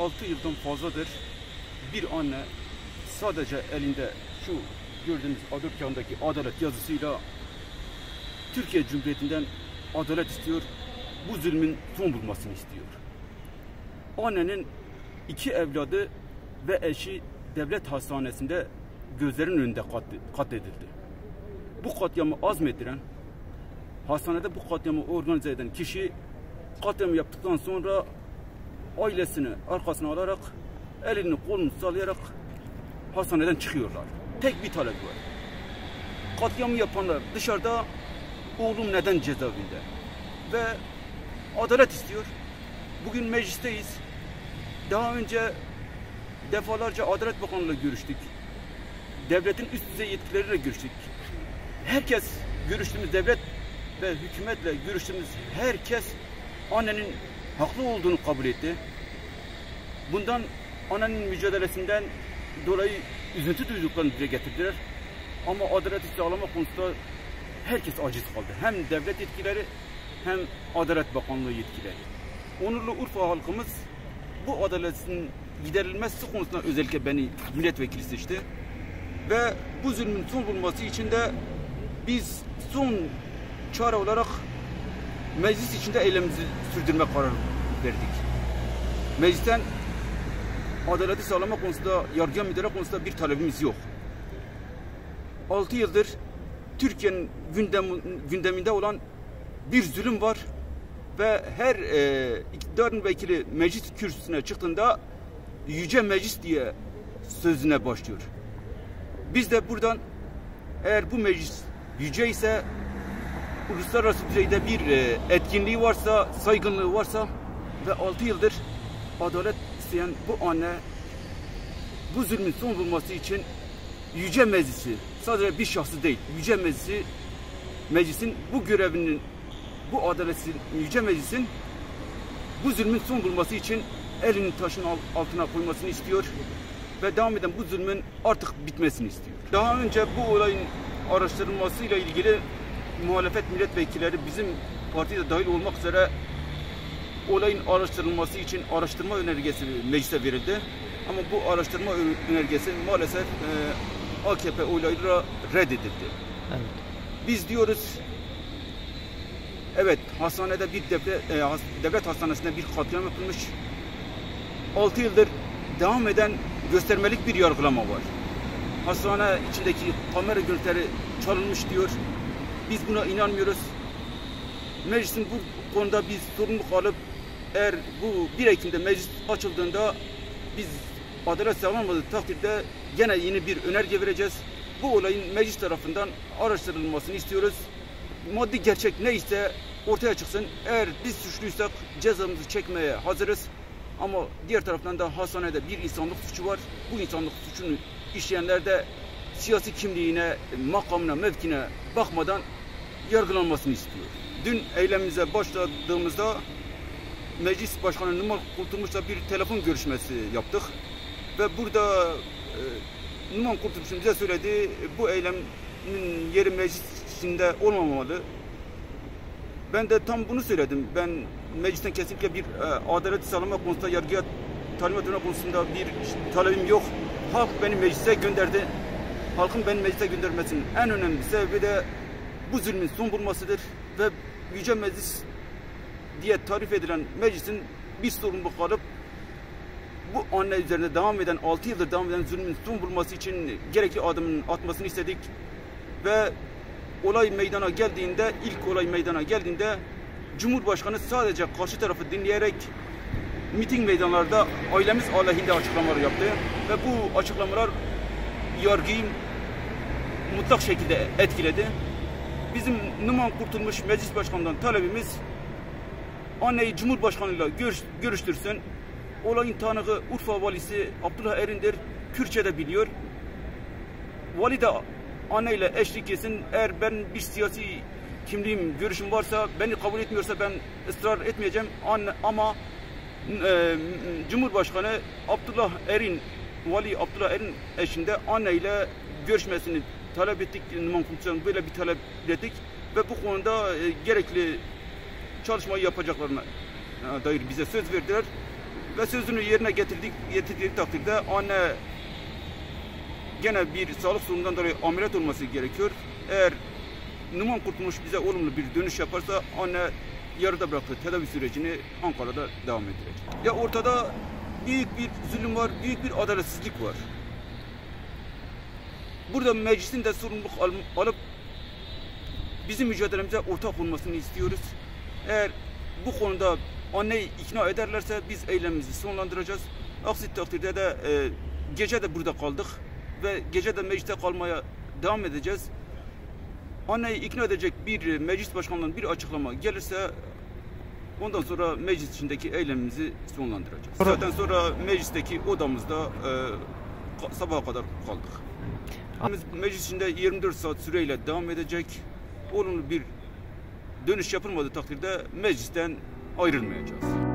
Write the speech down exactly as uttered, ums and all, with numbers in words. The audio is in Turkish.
altı yıldan fazladır bir anne sadece elinde şu gördüğünüz A dört kağıdındaki adalet yazısıyla Türkiye Cumhuriyeti'nden adalet istiyor. Bu zulmün son bulmasını istiyor. Annenin iki evladı ve eşi devlet hastanesinde gözlerinin önünde katledildi. Bu katliamı azmettiren, hastanede bu katliamı organize eden kişi katliamı yaptıktan sonra ailesini arkasına alarak, elini kolunu sallayarak hastaneden çıkıyorlar. Tek bir talep var. Katliamı yapanlar dışarıda, oğlum neden cezaevinde? Ve adalet istiyor. Bugün meclisteyiz. Daha önce defalarca Adalet Bakanı'yla görüştük. Devletin üst düzey yetkilileriyle görüştük. Herkes, görüştüğümüz devlet ve hükümetle görüştüğümüz herkes annenin haklı olduğunu kabul etti. Bundan annenin mücadelesinden dolayı üzüntü duyduklarını dile getirdiler. Ama adaleti sağlama konusunda herkes aciz kaldı. Hem devlet yetkileri hem Adalet Bakanlığı yetkileri. Onurlu Urfa halkımız bu adaletin giderilmesi konusunda özellikle beni milletvekili seçti. Ve bu zulmün son bulması için de biz son çare olarak meclis içinde eylemimizi sürdürme kararı verdik. Meclisten adaleti sağlama konusunda, yargıya müdahale konusunda bir talebimiz yok. altı yıldır Türkiye'nin gündem, gündeminde olan bir zulüm var ve her e, iktidarın vekili meclis kürsüsüne çıktığında yüce meclis diye sözüne başlıyor. Biz de buradan eğer bu meclis yüce ise, uluslararası düzeyde bir e, etkinliği varsa, saygınlığı varsa ve altı yıldır adalet isteyen bu anne bu zulmün son bulması için yüce meclisi, sadece bir şahsı değil, yüce meclisi, meclisin bu görevinin, bu adaletin, yüce meclisin bu zulmün son bulması için elini taşın altına koymasını istiyor ve devam eden bu zulmün artık bitmesini istiyor. Daha önce bu olayın araştırılmasıyla ilgili muhalefet milletvekilleri, bizim partide dahil olmak üzere, olayın araştırılması için araştırma önergesi meclise verildi. Ama bu araştırma önergesi maalesef e, A K P oylarıyla reddedildi. Evet. Biz diyoruz, evet hastanede bir devlet, e, devlet hastanesinde bir katliam yapılmış. altı yıldır devam eden göstermelik bir yargılama var. Hastane içindeki kamera görüntüleri çalınmış diyor. Biz buna inanmıyoruz. Meclisin bu konuda biz sorumluluk alıp eğer bu bir Ekim'de meclis açıldığında biz adalet sağlanmadığı takdirde gene yeni bir önerge vereceğiz. Bu olayın meclis tarafından araştırılmasını istiyoruz. Maddi gerçek neyse ortaya çıksın. Eğer biz suçluysak cezamızı çekmeye hazırız. Ama diğer taraftan da hastanede bir insanlık suçu var. Bu insanlık suçunu işleyenler de siyasi kimliğine, makamına, mevkine bakmadan yargılanmasını istiyor. Dün eylemimize başladığımızda Meclis Başkanı Numan Kurtulmuş'la bir telefon görüşmesi yaptık. Ve burada e, Numan Kurtulmuş'un bize söylediği, bu eylemin yeri meclisinde olmamalı. Ben de tam bunu söyledim. Ben meclisten kesinlikle bir e, adalet sağlama konusunda, yargıya talimat verme konusunda bir talebim yok. Halk beni meclise gönderdi. Halkın beni meclise göndermesinin en önemli sebebi de bu zulmün son bulmasıdır ve Yüce Meclis diye tarif edilen meclisin bir sorumluluk alıp bu anne üzerinde devam eden, altı yıldır devam eden zulmün son bulması için gerekli adımın atmasını istedik ve olay meydana geldiğinde, ilk olay meydana geldiğinde Cumhurbaşkanı sadece karşı tarafı dinleyerek miting meydanlarda ailemiz aleyhinde açıklamalar yaptı ve bu açıklamalar yargıyı mutlak şekilde etkiledi. Bizim Numan Kurtulmuş Meclis Başkanı'ndan talebimiz, anneyi Cumhurbaşkanı'yla görüş, görüştürsün. Olayın tanığı Urfa valisi Abdullah Erin'dir. Kürtçe de biliyor. Vali de anneyle eşlik etsin. Eğer ben bir siyasi kimliğim, görüşüm varsa, beni kabul etmiyorsa ben ısrar etmeyeceğim. Anne, ama e, Cumhurbaşkanı Abdullah Erin, Vali Abdullah Erin eşinde anneyle görüşmesini talep ettik. Numan Kurtulmuş'tan böyle bir talep ettik ve bu konuda e, gerekli çalışmayı yapacaklarına dair bize söz verdiler. ve sözünü yerine getirdik, getirdiği takdirde anne gene bir sağlık sorunundan dolayı ameliyat olması gerekiyor. Eğer Numan Kurtulmuş bize olumlu bir dönüş yaparsa anne yarıda bıraktığı tedavi sürecini Ankara'da devam edecek. Ya ortada büyük bir zulüm var, büyük bir adaletsizlik var. Burada meclisin de sorumluluk alıp bizim mücadelemize ortak olmasını istiyoruz. Eğer bu konuda anneyi ikna ederlerse biz eylemimizi sonlandıracağız. Aksi takdirde de e, gece de burada kaldık ve gece de mecliste kalmaya devam edeceğiz. Anneyi ikna edecek bir meclis başkanlığının bir açıklama gelirse ondan sonra meclis içindeki eylemimizi sonlandıracağız. Zaten sonra meclisteki odamızda e, sabaha kadar kaldık. Meclis içinde yirmi dört saat süreyle devam edecek. Olumlu bir dönüş yapılmadığı takdirde meclisten ayrılmayacağız.